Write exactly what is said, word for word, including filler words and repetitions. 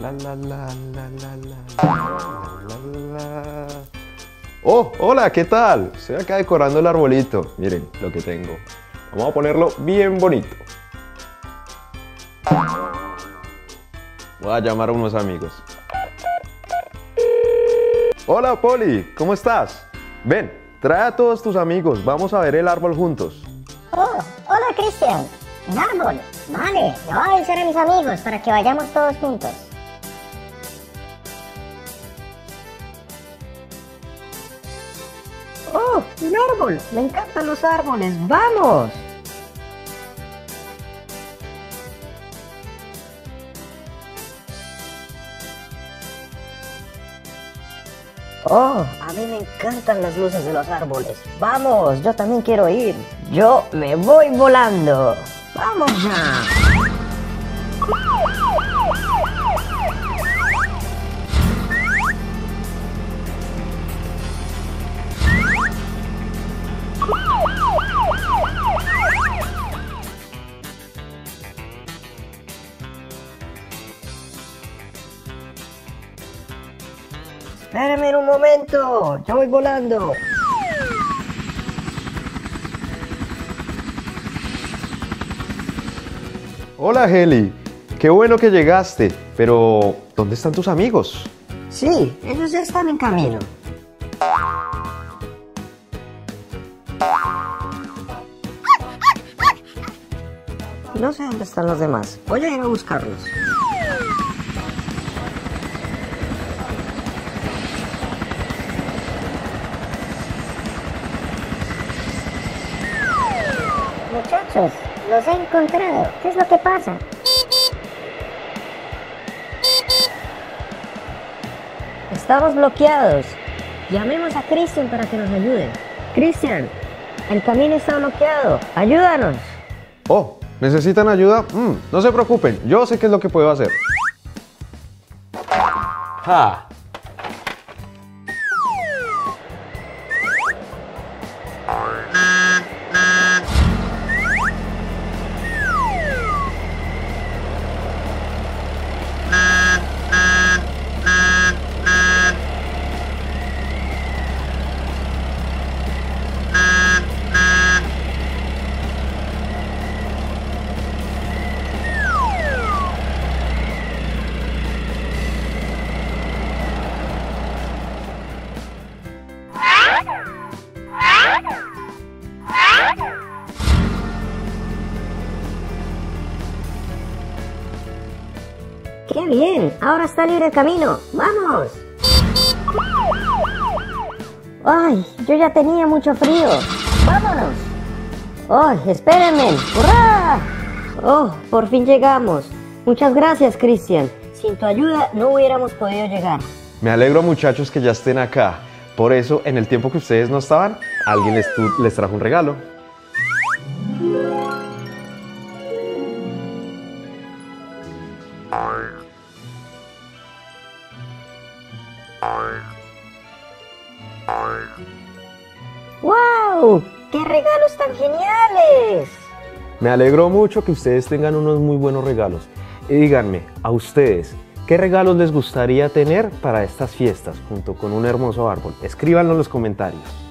La la la la la la. Oh, hola, ¿qué tal? Estoy acá decorando el arbolito. Miren lo que tengo. Vamos a ponerlo bien bonito. Voy a llamar a unos amigos. Hola, Poli, ¿cómo estás? Ven, trae a todos tus amigos. Vamos a ver el árbol juntos. Oh, hola, Christian. ¿Un árbol? Vale, yo voy a avisar a mis amigos para que vayamos todos juntos. ¡Oh, un árbol! ¡Me encantan los árboles! ¡Vamos! ¡Oh, a mí me encantan las luces de los árboles! ¡Vamos! ¡Yo también quiero ir! ¡Yo me voy volando! ¡Vamos ya! ¡Espérenme un momento! ¡Yo voy volando! Hola, Heli, qué bueno que llegaste, pero ¿dónde están tus amigos? Sí, ellos ya están en camino. No sé dónde están los demás, voy a ir a buscarlos. Muchachos, los he encontrado. ¿Qué es lo que pasa? Estamos bloqueados. Llamemos a Christian para que nos ayude. Christian, el camino está bloqueado. ¡Ayúdanos! Oh, ¿necesitan ayuda? Mm, no se preocupen, yo sé qué es lo que puedo hacer. ¡Ja! ¡Qué bien! ¡Ahora está libre el camino! ¡Vamos! ¡Ay! Yo ya tenía mucho frío. ¡Vámonos! ¡Ay! ¡Espérenme! ¡Hurra! ¡Oh! Por fin llegamos. Muchas gracias, Christian. Sin tu ayuda no hubiéramos podido llegar. Me alegro, muchachos, que ya estén acá. Por eso, en el tiempo que ustedes no estaban, alguien les, les trajo un regalo. ¡Wow! ¡Qué regalos tan geniales! Me alegro mucho que ustedes tengan unos muy buenos regalos. Y díganme, a ustedes, ¿qué regalos les gustaría tener para estas fiestas junto con un hermoso árbol? Escríbanlo en los comentarios.